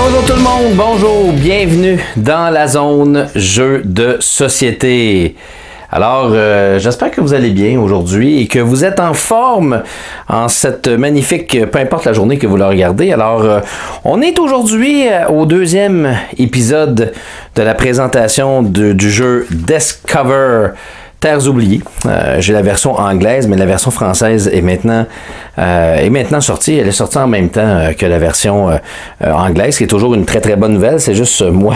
Bonjour tout le monde, bonjour, bienvenue dans la zone Jeux de Société. Alors, j'espère que vous allez bien aujourd'hui et que vous êtes en forme en cette magnifique, peu importe la journée que vous la regardez. Alors, on est aujourd'hui au deuxième épisode de la présentation du jeu Discover Terres oubliées. J'ai la version anglaise, mais la version française est maintenant sortie. Elle est sortie en même temps que la version anglaise, qui est toujours une très bonne nouvelle. C'est juste moi,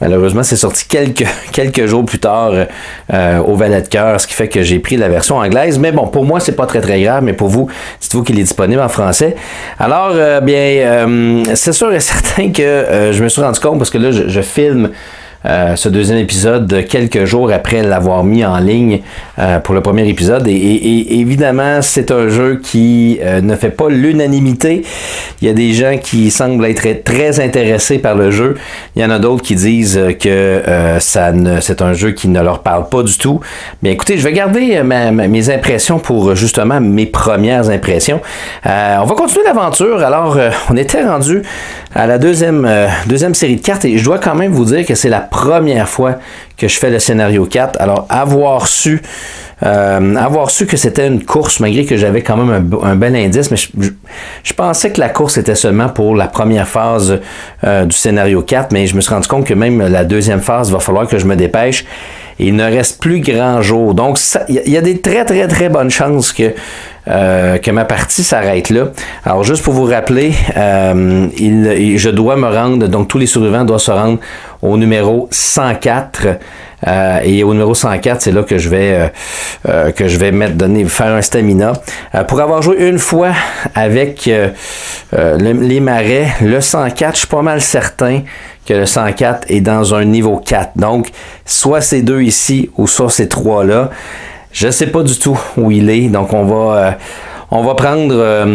malheureusement, c'est sorti quelques jours plus tard au Valet de Cœur, ce qui fait que j'ai pris la version anglaise. Mais bon, pour moi, c'est pas très grave, mais pour vous, dites-vous qu'il est disponible en français. Alors, c'est sûr et certain que je me suis rendu compte, parce que là, je filme ce deuxième épisode quelques jours après l'avoir mis en ligne pour le premier épisode, et évidemment c'est un jeu qui ne fait pas l'unanimité. Il y a des gens qui semblent être très intéressés par le jeu, il y en a d'autres qui disent que c'est un jeu qui ne leur parle pas du tout. Bien écoutez, je vais garder mes impressions pour justement mes premières impressions. On va continuer l'aventure. Alors on était rendu à la deuxième série de cartes, et je dois quand même vous dire que c'est la première fois que je fais le scénario 4. Alors avoir su que c'était une course, malgré que j'avais quand même un bel indice, mais je pensais que la course était seulement pour la première phase du scénario 4, mais je me suis rendu compte que même la deuxième phase, va falloir que je me dépêche. Il ne reste plus grand jour. Donc, il y a des très bonnes chances que ma partie s'arrête là. Alors, juste pour vous rappeler, je dois me rendre, donc tous les survivants doivent se rendre au numéro 104. Et au numéro 104, c'est là que je vais faire un stamina. Pour avoir joué une fois avec les marais, le 104, je suis pas mal certain que le 104 est dans un niveau 4. Donc, soit c'est 2 ici ou soit c'est 3 là. Je ne sais pas du tout où il est. Donc, on va prendre,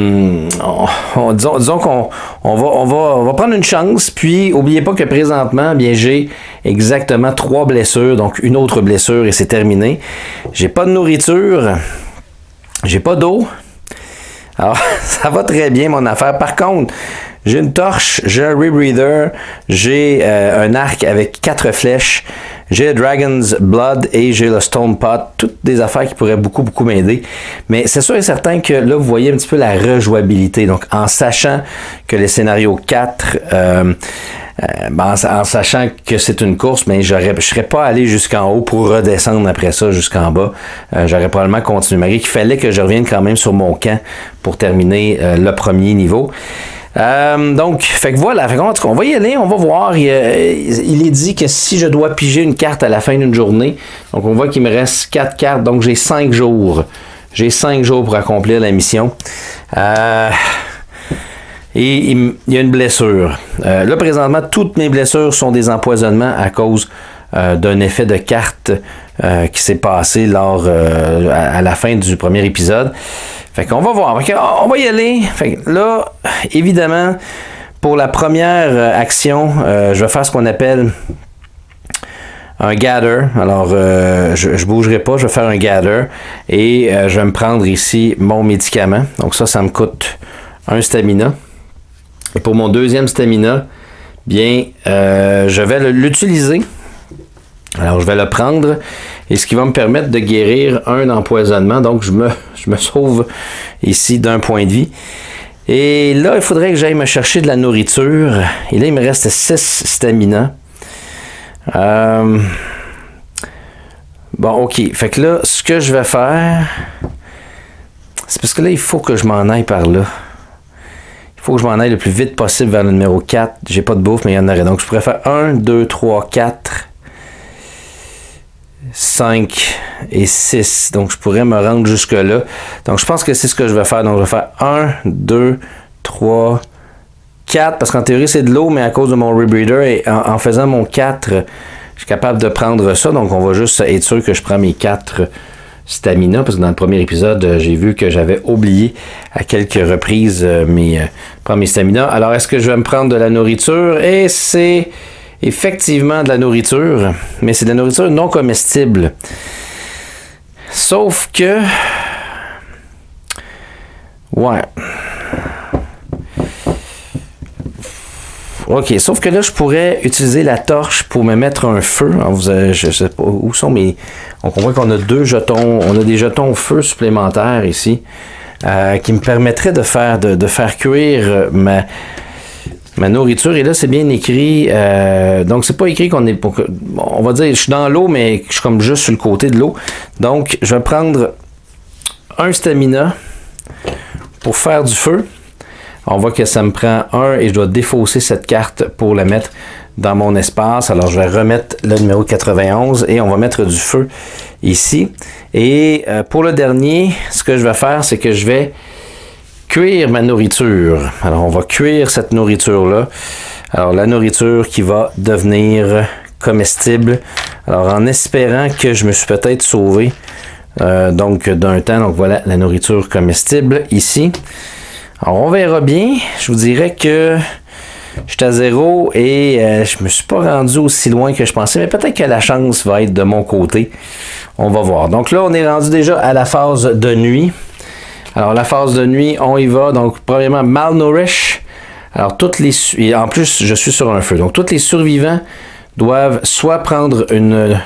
disons qu'on va prendre une chance. Puis, n'oubliez pas que présentement, bien, j'ai exactement 3 blessures. Donc, une autre blessure et c'est terminé. J'ai pas de nourriture. J'ai pas d'eau. Alors, ça va très bien, mon affaire. Par contre, j'ai une torche, j'ai un rebreather, j'ai un arc avec 4 flèches, j'ai le Dragon's Blood et j'ai le Stone Pot. Toutes des affaires qui pourraient beaucoup m'aider. Mais c'est sûr et certain que là, vous voyez un petit peu la rejouabilité. Donc, en sachant que les scénarios 4... en sachant que c'est une course, mais je serais pas allé jusqu'en haut pour redescendre après ça jusqu'en bas. J'aurais probablement continué. Malgré qu'il fallait que je revienne quand même sur mon camp pour terminer le premier niveau. Donc, fait que voilà. En tout cas, on va y aller, on va voir. Il est dit que si je dois piger une carte à la fin d'une journée, donc on voit qu'il me reste 4 cartes, donc j'ai 5 jours. J'ai 5 jours pour accomplir la mission. Et il y a une blessure. Là, présentement, toutes mes blessures sont des empoisonnements à cause d'un effet de carte qui s'est passé lors à la fin du premier épisode. Fait qu'on va voir. On va y aller. Fait que là, évidemment, pour la première action, je vais faire ce qu'on appelle un gather. Alors, je bougerai pas. Je vais faire un gather. Et je vais me prendre ici mon médicament. Donc ça me coûte un stamina. Et pour mon deuxième stamina, bien, je vais l'utiliser. Alors, je vais le prendre. Et ce qui va me permettre de guérir un empoisonnement. Donc, je me sauve ici d'un point de vie. Et là, il faudrait que j'aille me chercher de la nourriture. Et là, il me reste 6 stamina. Bon, OK. Fait que là, ce que je vais faire... C'est parce que là, il faut que je m'en aille par là. Faut que je m'en aille le plus vite possible vers le numéro 4. J'ai pas de bouffe, mais il y en aurait. Donc, je pourrais faire 1, 2, 3, 4, 5 et 6. Donc, je pourrais me rendre jusque-là. Donc, je pense que c'est ce que je vais faire. Donc, je vais faire 1, 2, 3, 4. Parce qu'en théorie, c'est de l'eau, mais à cause de mon rebreather, et en faisant mon 4, je suis capable de prendre ça. Donc, on va juste être sûr que je prends mes 4 stamina, parce que dans le premier épisode, j'ai vu que j'avais oublié à quelques reprises prendre mes stamina. Alors, est-ce que je vais me prendre de la nourriture? Et c'est effectivement de la nourriture, mais c'est de la nourriture non comestible. Sauf que... Ouais. OK, sauf que là, je pourrais utiliser la torche pour me mettre un feu. Alors, je sais pas où sont mes... On comprend qu'on a deux jetons. On a des jetons feu supplémentaires ici qui me permettraient de faire cuire ma nourriture. Et là, c'est bien écrit. Donc, c'est pas écrit qu'on est... On va dire, je suis dans l'eau, mais je suis comme juste sur le côté de l'eau. Donc, je vais prendre un stamina pour faire du feu. On voit que ça me prend un et je dois défausser cette carte pour la mettre dans mon espace. Alors, je vais remettre le numéro 91 et on va mettre du feu ici. Et pour le dernier, ce que je vais faire, c'est que je vais cuire ma nourriture. Alors, on va cuire cette nourriture-là. Alors, la nourriture qui va devenir comestible. Alors, en espérant que je me suis peut-être sauvé donc d'un temps. Donc, voilà la nourriture comestible ici. Alors, on verra bien. Je vous dirais que j'étais à zéro et je me suis pas rendu aussi loin que je pensais. Mais peut-être que la chance va être de mon côté. On va voir. Donc là, on est rendu déjà à la phase de nuit. Alors, la phase de nuit, on y va. Donc, premièrement, malnourish. Alors, et en plus, je suis sur un feu. Donc, tous les survivants doivent soit prendre une...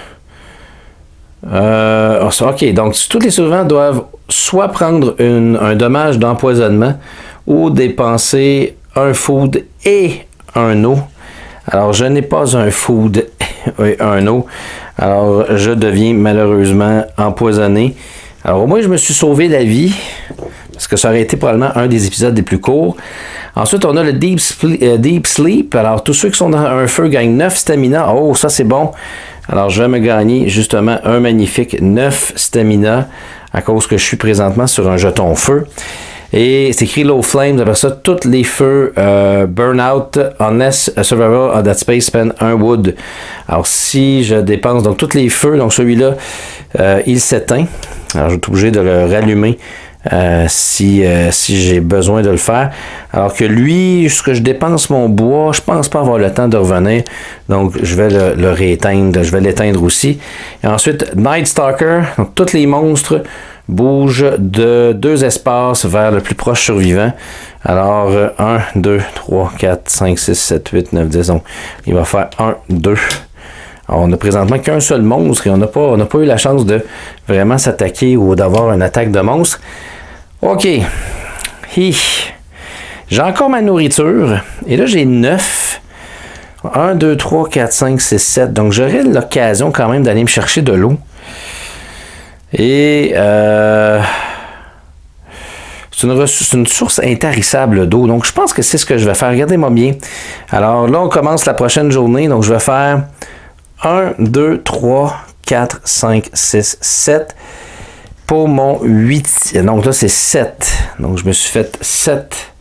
OK, donc tous les survivants doivent soit prendre un dommage d'empoisonnement ou dépenser un food et un eau. Alors, je n'ai pas un food et un eau. Alors, je deviens malheureusement empoisonné. Alors, au moins, je me suis sauvé la vie parce que ça aurait été probablement un des épisodes les plus courts. Ensuite, on a le Deep Sleep. Alors, tous ceux qui sont dans un feu gagnent 9 stamina. Oh, ça, c'est bon. Alors, je vais me gagner justement un magnifique 9 stamina à cause que je suis présentement sur un jeton feu. Et c'est écrit Low Flames. Après ça, tous les feux Burnout, Unless a Survivor of That Space spend un Wood. Alors, si je dépense donc tous les feux, donc celui-là, il s'éteint. Alors, je suis obligé de le rallumer si j'ai besoin de le faire. Alors que lui, jusqu'à ce que je dépense mon bois, je pense pas avoir le temps de revenir. Donc, je vais le rééteindre. Je vais l'éteindre aussi. Et ensuite, Night Stalker. Donc, tous les monstres bougent de 2 espaces vers le plus proche survivant. Alors, 1, 2, 3, 4, 5, 6, 7, 8, 9, 10. Donc, il va faire 1, 2... On n'a présentement qu'un seul monstre et on n'a pas eu la chance de vraiment s'attaquer ou d'avoir une attaque de monstre. OK. J'ai encore ma nourriture. Et là, j'ai 9. 1, 2, 3, 4, 5, 6, 7. Donc, j'aurai l'occasion quand même d'aller me chercher de l'eau. Et... c'est une source intarissable d'eau. Donc, je pense que c'est ce que je vais faire. Regardez-moi bien. Alors, là, on commence la prochaine journée. Donc, je vais faire... 1, 2, 3, 4, 5, 6, 7 pour mon 8. Donc là, c'est 7. Donc, je me suis fait 7.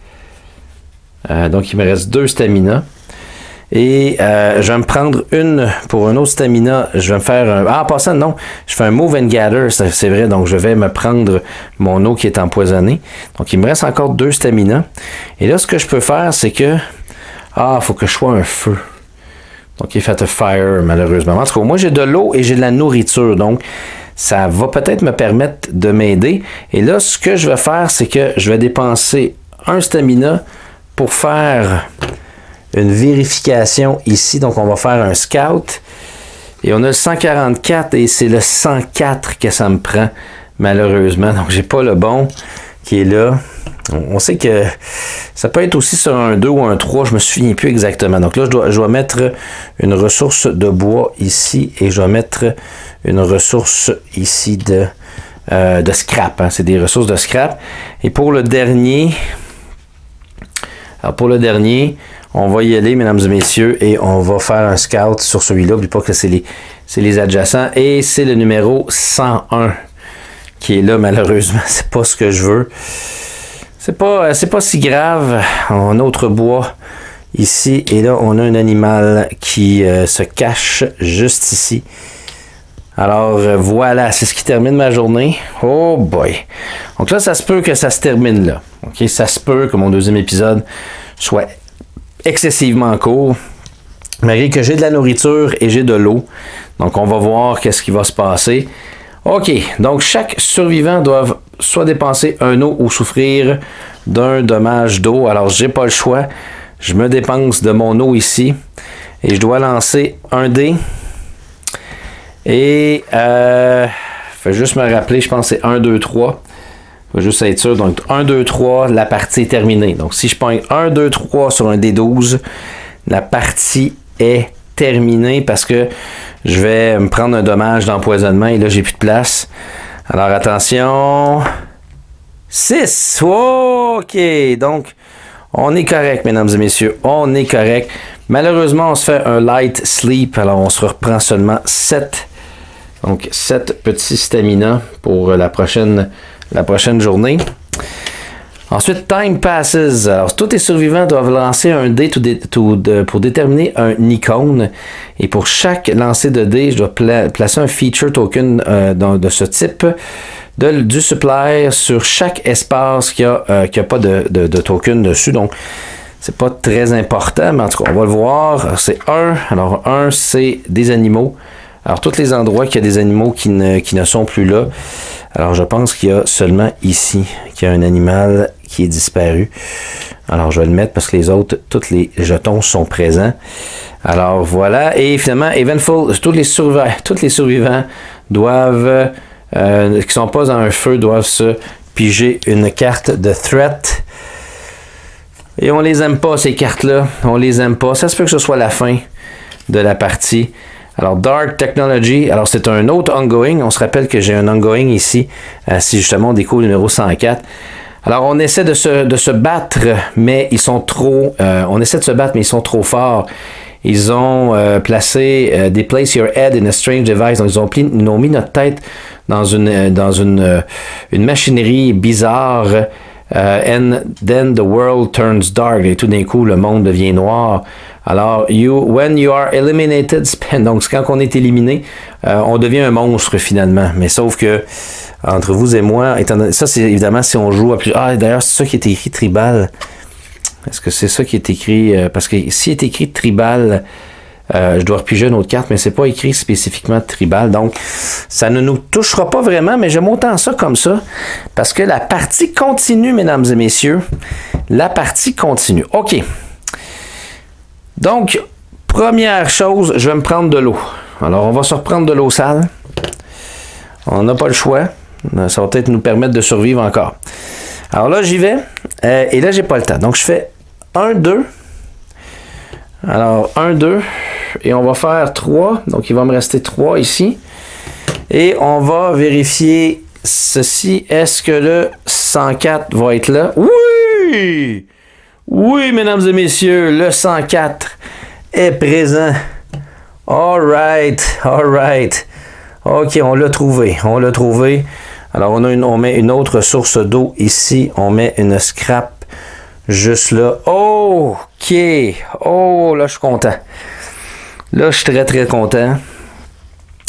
Donc, il me reste 2 stamina. Et je vais me prendre une pour un autre stamina. Je vais me faire un... Ah, en passant, non. Je fais un Move and Gather, c'est vrai. Donc, je vais me prendre mon eau qui est empoisonnée. Donc, il me reste encore 2 stamina. Et là, ce que je peux faire, c'est que... Ah, il faut que je sois un feu. Donc, il fait un fire, malheureusement. En tout cas, moi, j'ai de l'eau et j'ai de la nourriture. Donc, ça va peut-être me permettre de m'aider. Et là, ce que je vais faire, c'est que je vais dépenser un stamina pour faire une vérification ici. Donc, on va faire un scout. Et on a le 144 et c'est le 104 que ça me prend, malheureusement. Donc, j'ai pas le bon qui est là. On sait que ça peut être aussi sur un 2 ou un 3, je me souviens plus exactement. Donc là, je dois mettre une ressource de bois ici et je dois mettre une ressource ici de scrap. Hein. C'est des ressources de scrap. Et pour le dernier, alors pour le dernier, on va y aller, mesdames et messieurs, et on va faire un scout sur celui-là. N'oublie pas que c'est les adjacents et c'est le numéro 101 qui est là, malheureusement. C'est pas ce que je veux. C'est pas si grave. On a autre bois ici. Et là, on a un animal qui se cache juste ici. Alors, voilà. C'est ce qui termine ma journée. Oh boy! Donc là, ça se peut que ça se termine là. Okay? Ça se peut que mon deuxième épisode soit excessivement court. Malgré que j'ai de la nourriture et j'ai de l'eau. Donc, on va voir qu'est-ce qui va se passer. OK. Donc, chaque survivant doit... soit dépenser un eau ou souffrir d'un dommage d'eau. Alors, j'ai pas le choix. Je me dépense de mon eau ici et je dois lancer un dé. Et faut juste me rappeler, je pense que c'est 1, 2, 3. Faut juste être sûr. Donc 1, 2, 3, la partie est terminée. Donc si je pogne 1, 2, 3 sur un D12, la partie est terminée parce que je vais me prendre un dommage d'empoisonnement et là j'ai plus de place. Alors attention. 6. OK. Donc on est correct, mesdames et messieurs. On est correct. Malheureusement, on se fait un light sleep. Alors, on se reprend seulement 7. Donc, 7 petits stamina pour la prochaine journée. Ensuite, time passes. Alors, tous les survivants doivent lancer un dé pour déterminer un icône. Et pour chaque lancer de dé, je dois placer un feature token de ce type. Du supplier sur chaque espace qui a pas de token dessus. Donc, c'est pas très important, mais en tout cas, on va le voir. C'est 1. Alors, 1, c'est des animaux. Alors, tous les endroits qu'il y a des animaux qui ne sont plus là. Alors, je pense qu'il y a seulement ici qu'il y a un animal qui est disparu. Alors, je vais le mettre parce que les autres, tous les jetons sont présents. Alors, voilà. Et finalement, Eventful, tous les survivants doivent... qui sont pas dans un feu doivent se piger une carte de threat. Et on les aime pas, ces cartes-là. On les aime pas. Ça se peut que ce soit la fin de la partie. Alors, Dark Technology. Alors, c'est un autre ongoing. On se rappelle que j'ai un ongoing ici. Si justement on découvre le numéro 104. Alors, on essaie de se battre, mais ils sont trop... on essaie de se battre, mais ils sont trop forts. Ils ont placé des « Place your head in a strange device ». Donc, ils ont mis notre tête dans une machinerie bizarre. And then the world turns dark. Et tout d'un coup, le monde devient noir. Alors, when you are eliminated, donc quand on est éliminé, on devient un monstre finalement. Mais sauf que, entre vous et moi, étant donné, ça c'est évidemment si on joue à plus... Ah, d'ailleurs, c'est ça qui est écrit tribal. Est-ce que c'est ça qui est écrit? Parce que s'il est écrit tribal, je dois repiger une autre carte, mais c'est pas écrit spécifiquement tribal. Donc, ça ne nous touchera pas vraiment, mais j'aime autant ça comme ça. Parce que la partie continue, mesdames et messieurs. La partie continue. OK. Donc, première chose, je vais me prendre de l'eau. Alors, on va se reprendre de l'eau sale. On n'a pas le choix. Ça va peut-être nous permettre de survivre encore. Alors là, j'y vais. Et là, j'ai pas le temps. Donc, je fais 1, 2. Alors, 1, 2. Et on va faire 3. Donc, il va me rester 3 ici. Et on va vérifier ceci. Est-ce que le 104 va être là? Oui! Oui, mesdames et messieurs, le 104 est présent. All right, all right. OK, on l'a trouvé. On l'a trouvé. Alors, on met une autre source d'eau ici. On met une scrap juste là. OK. Oh, là, je suis content. Là, je suis très, très content.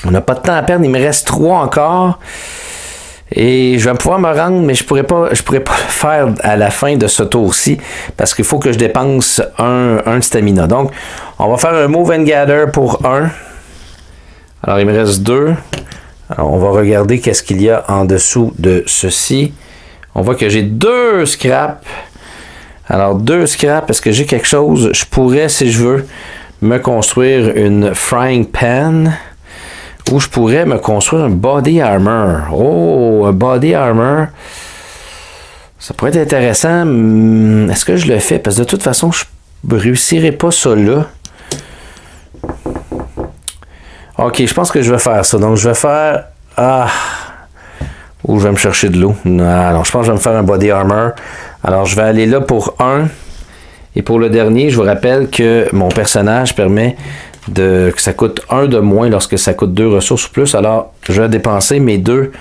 On n'a pas de temps à perdre. Il me reste 3 encore. Et je vais pouvoir me rendre, mais je pourrais pas le faire à la fin de ce tour-ci parce qu'il faut que je dépense un stamina. Donc, on va faire un move and gather pour 1. Alors, il me reste 2. Alors, on va regarder qu'est-ce qu'il y a en dessous de ceci. On voit que j'ai 2 scraps. Alors, 2 scraps, est-ce que j'ai quelque chose? Je pourrais, si je veux, me construire une frying pan ou je pourrais me construire un body armor. Oh, un body armor. Ça pourrait être intéressant. Est-ce que je le fais? Parce que de toute façon, je ne réussirai pas ça là. OK, je pense que je vais faire ça. Donc, je vais faire... Ah! Ou je vais me chercher de l'eau. Alors, je pense que je vais me faire un body armor. Alors, je vais aller là pour 1. Et pour le dernier, je vous rappelle que mon personnage permet que ça coûte 1 de moins lorsque ça coûte 2 ressources ou plus. Alors, je vais dépenser mes deux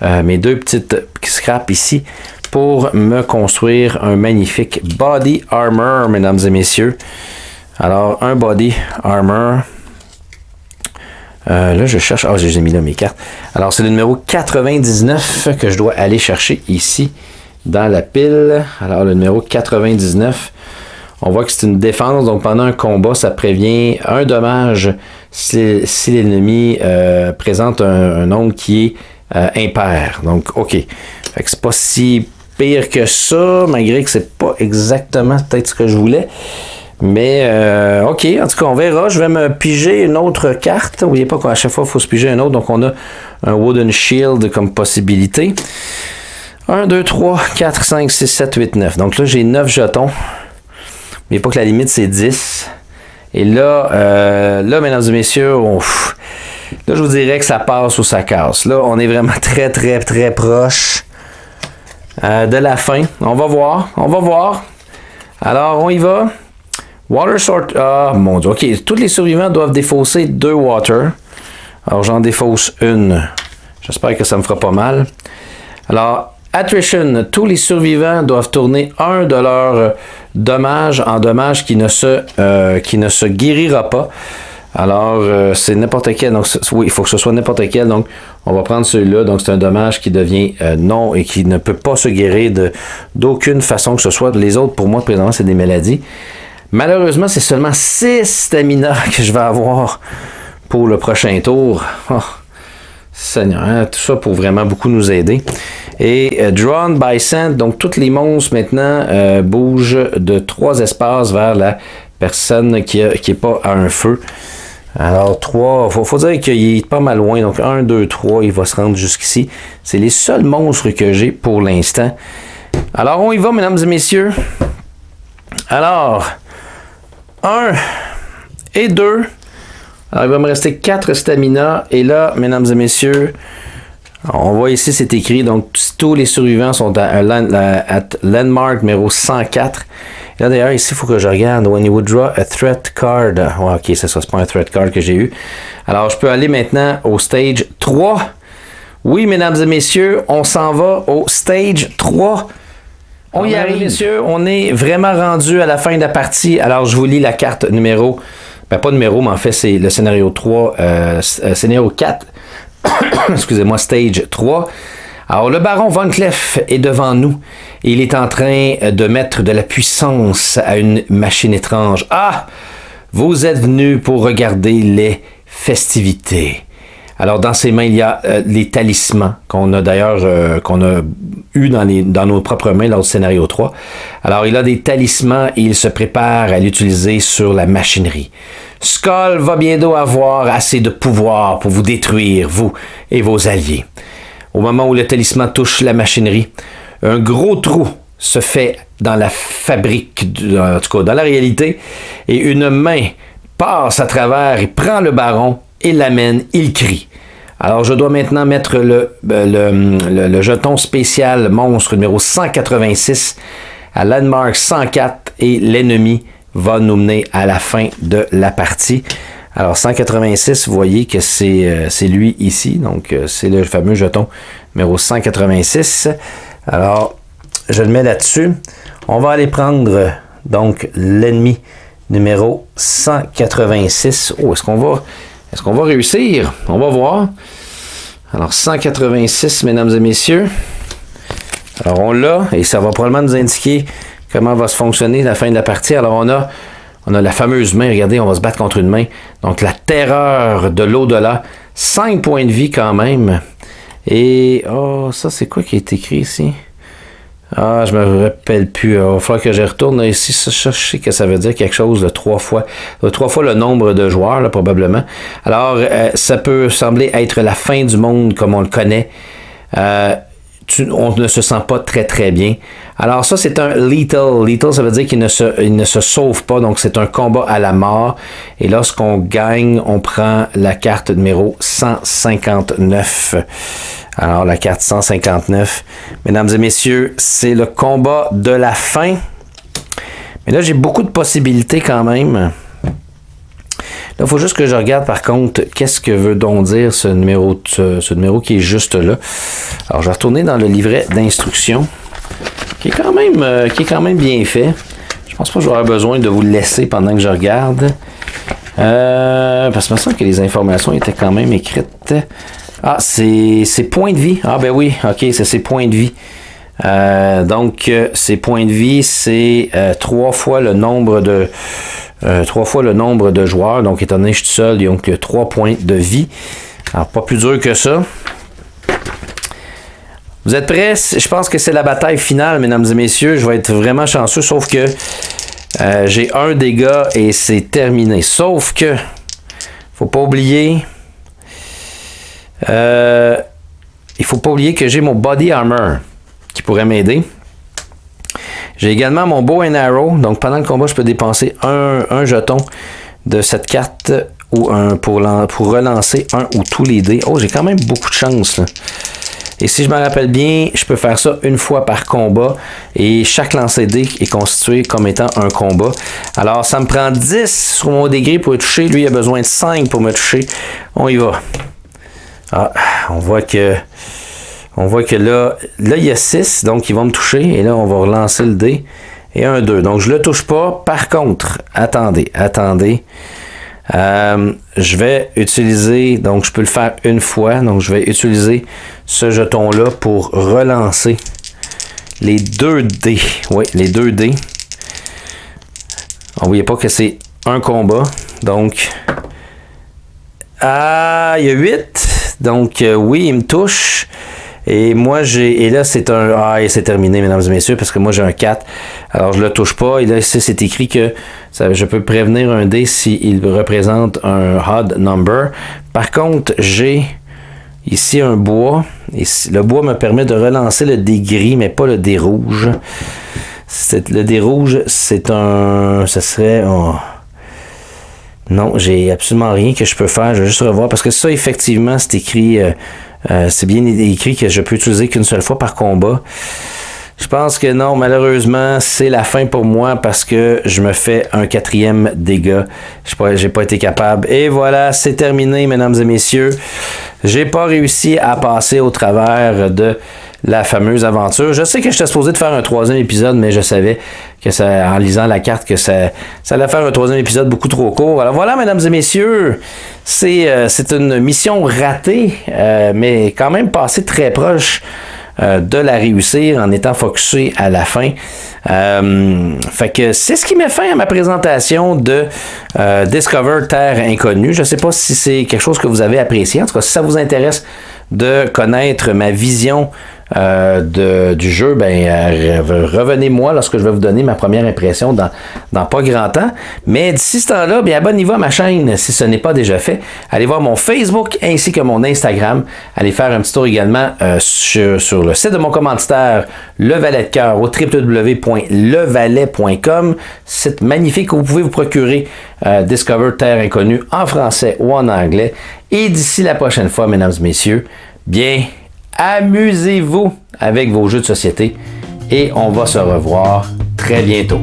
petites scraps ici pour me construire un magnifique body armor, mesdames et messieurs. Alors, un body armor... là, je cherche... Ah, j'ai mis là mes cartes. Alors, c'est le numéro 99 que je dois aller chercher ici, dans la pile. Alors, le numéro 99, on voit que c'est une défense. Donc, pendant un combat, ça prévient un dommage si l'ennemi présente un nombre qui est impair. Donc, OK. Fait que c'est pas si pire que ça, malgré que c'est pas exactement peut-être ce que je voulais. Mais ok, en tout cas on verra. Je vais me piger une autre carte. N'oubliez pas qu'à chaque fois il faut se piger une autre. Donc on a un Wooden Shield comme possibilité. 1, 2, 3, 4, 5, 6, 7, 8, 9. Donc là j'ai 9 jetons. N'oubliez pas que la limite c'est 10. Et là, mesdames et messieurs, là je vous dirais que ça passe ou ça casse. Là on est vraiment très proche de la fin. On va voir, Alors on y va. Water sort... Ah, mon Dieu. OK. Tous les survivants doivent défausser 2 water. Alors, j'en défausse une. J'espère que ça me fera pas mal. Alors, attrition. Tous les survivants doivent tourner un de leurs dommages en dommage qui ne se guérira pas. Alors, c'est n'importe quel. Donc, oui, il faut que ce soit n'importe quel. Donc, on va prendre celui-là. Donc, c'est un dommage qui devient non et qui ne peut pas se guérir d'aucune façon que ce soit. Les autres, pour moi, présentement, c'est des maladies. Malheureusement, c'est seulement 6 stamina que je vais avoir pour le prochain tour. Oh, Seigneur, hein? Tout ça pour vraiment beaucoup nous aider. Et Drawn by Sand, donc tous les monstres maintenant bougent de 3 espaces vers la personne qui n'est pas à un feu. Alors 3, faut dire qu'il est pas mal loin. Donc 1, 2, 3, il va se rendre jusqu'ici. C'est les seuls monstres que j'ai pour l'instant. Alors on y va, mesdames et messieurs. Alors... 1 et 2. Alors, il va me rester 4 stamina. Et là, mesdames et messieurs, on voit ici, c'est écrit. Donc, tous les survivants sont à landmark numéro 104. Et là, d'ailleurs, ici, il faut que je regarde. When you would draw a threat card. Ouais, OK, ça, c'est pas un threat card que j'ai eu. Alors, je peux aller maintenant au stage 3. Oui, mesdames et messieurs, on s'en va au stage 3. On y arrive, messieurs. On est vraiment rendu à la fin de la partie. Alors, je vous lis la carte numéro... Ben, pas numéro, mais en fait, c'est le scénario 3... scénario 4. Excusez-moi, stage 3. Alors, le baron Von Cleef est devant nous. Il est en train de mettre de la puissance à une machine étrange. Ah! Vous êtes venus pour regarder les festivités. Alors, dans ses mains, il y a les talismans qu'on a d'ailleurs eu dans nos propres mains lors du scénario 3. Alors, il a des talismans et il se prépare à l'utiliser sur la machinerie. Skoll va bientôt avoir assez de pouvoir pour vous détruire, vous et vos alliés. Au moment où le talisman touche la machinerie, un gros trou se fait dans la fabrique, en tout cas dans la réalité, et une main passe à travers et prend le baron. Il l'amène, il crie. Alors, je dois maintenant mettre le jeton spécial monstre numéro 186 à landmark 104 et l'ennemi va nous mener à la fin de la partie. Alors, 186, vous voyez que c'est lui ici. Donc, c'est le fameux jeton numéro 186. Alors, je le mets là-dessus. On va aller prendre, donc, l'ennemi numéro 186. Oh, est-ce qu'on va réussir? On va voir. Alors, 186, mesdames et messieurs. Alors, on l'a. Et ça va probablement nous indiquer comment va se fonctionner la fin de la partie. Alors, on a la fameuse main. Regardez, on va se battre contre une main. Donc, la terreur de l'au-delà. 5 points de vie quand même. Et, oh, ça, c'est quoi qui est écrit ici? Ah, je me rappelle plus. Alors, il va falloir que je retourne ici. Ça, je sais que ça veut dire quelque chose de 3 fois. 3 fois le nombre de joueurs, là, probablement. Alors, ça peut sembler être la fin du monde comme on le connaît. On ne se sent pas très bien. Alors, ça, c'est un lethal. Lethal, ça veut dire qu'il ne se sauve pas. Donc, c'est un combat à la mort. Et lorsqu'on gagne, on prend la carte numéro 159. Alors, la carte 159. Mesdames et messieurs, c'est le combat de la fin. Mais là, j'ai beaucoup de possibilités quand même. Là, il faut juste que je regarde, par contre, qu'est-ce que veut donc dire ce numéro qui est juste là. Alors, je vais retourner dans le livret d'instructions, qui est quand même bien fait. Je pense pas que j'aurai besoin de vous le laisser pendant que je regarde. Parce que je pense que les informations étaient quand même écrites. Ah, c'est ses points de vie. Ah, ben oui, OK, c'est ses points de vie. Donc, ses points de vie, c'est 3 fois le nombre de... 3 fois le nombre de joueurs. Donc, étant donné que je suis seul, il y a donc 3 points de vie. Alors, pas plus dur que ça. Vous êtes prêts? Je pense que c'est la bataille finale, mesdames et messieurs. Je vais être vraiment chanceux, sauf que j'ai un dégât et c'est terminé. Sauf que, faut pas oublier... il faut pas oublier que j'ai mon body armor qui pourrait m'aider. J'ai également mon bow and arrow. Donc pendant le combat, je peux dépenser un jeton de cette carte ou pour relancer un ou tous les dés. Oh, j'ai quand même beaucoup de chance là. Et si je me rappelle bien, je peux faire ça une fois par combat. Et chaque lancer de dés est constitué comme étant un combat. Alors ça me prend 10 sur mon degré pour le toucher. Lui, il a besoin de 5 pour me toucher. On y va. Ah, on voit que là, il y a 6, donc ils vont me toucher. Et là, on va relancer le dé. Et un 2. Donc, je ne le touche pas. Par contre, attendez. Je vais utiliser, donc je peux le faire une fois. Donc, je vais utiliser ce jeton-là pour relancer les 2 dés. Oui, les 2 dés. N'oubliez pas que c'est un combat. Donc, ah, il y a 8. Donc, oui, il me touche. Et moi, j'ai... Et là, c'est un... Ah, et c'est terminé, mesdames et messieurs, parce que moi, j'ai un 4. Alors, je ne le touche pas. Et là, ici, c'est écrit que ça, je peux prévenir un dé s'il représente un odd number. Par contre, j'ai ici un bois. Ici, le bois me permet de relancer le dé gris, mais pas le dé rouge. Le dé rouge, c'est un... Ça serait... Oh. Non, j'ai absolument rien que je peux faire. Je vais juste revoir. Parce que ça, effectivement, c'est écrit... c'est bien écrit que je peux utiliser qu'une seule fois par combat. Je pense que non, malheureusement, c'est la fin pour moi parce que je me fais un 4e dégât. J'ai pas été capable. Et voilà, c'est terminé, mesdames et messieurs. J'ai pas réussi à passer au travers de... la fameuse aventure. Je sais que j'étais supposé de faire un 3e épisode, mais je savais que ça, en lisant la carte, que ça allait faire un 3e épisode beaucoup trop court. Alors voilà, mesdames et messieurs, c'est une mission ratée, mais quand même passée très proche de la réussir en étant focusé à la fin. Fait que c'est ce qui met fin à ma présentation de Discover Terres inconnues. Je ne sais pas si c'est quelque chose que vous avez apprécié. En tout cas, si ça vous intéresse de connaître ma vision du jeu, ben revenez-moi lorsque je vais vous donner ma première impression dans pas grand temps. Mais d'ici ce temps-là, bien abonnez-vous à ma chaîne si ce n'est pas déjà fait. Allez voir mon Facebook ainsi que mon Instagram. Allez faire un petit tour également sur le site de mon commanditaire, le Valet de Cœur, au www.levalet.com. Site magnifique où vous pouvez vous procurer Discover Terres inconnues en français ou en anglais. Et d'ici la prochaine fois, mesdames et messieurs, bien, amusez-vous avec vos jeux de société et on va se revoir très bientôt.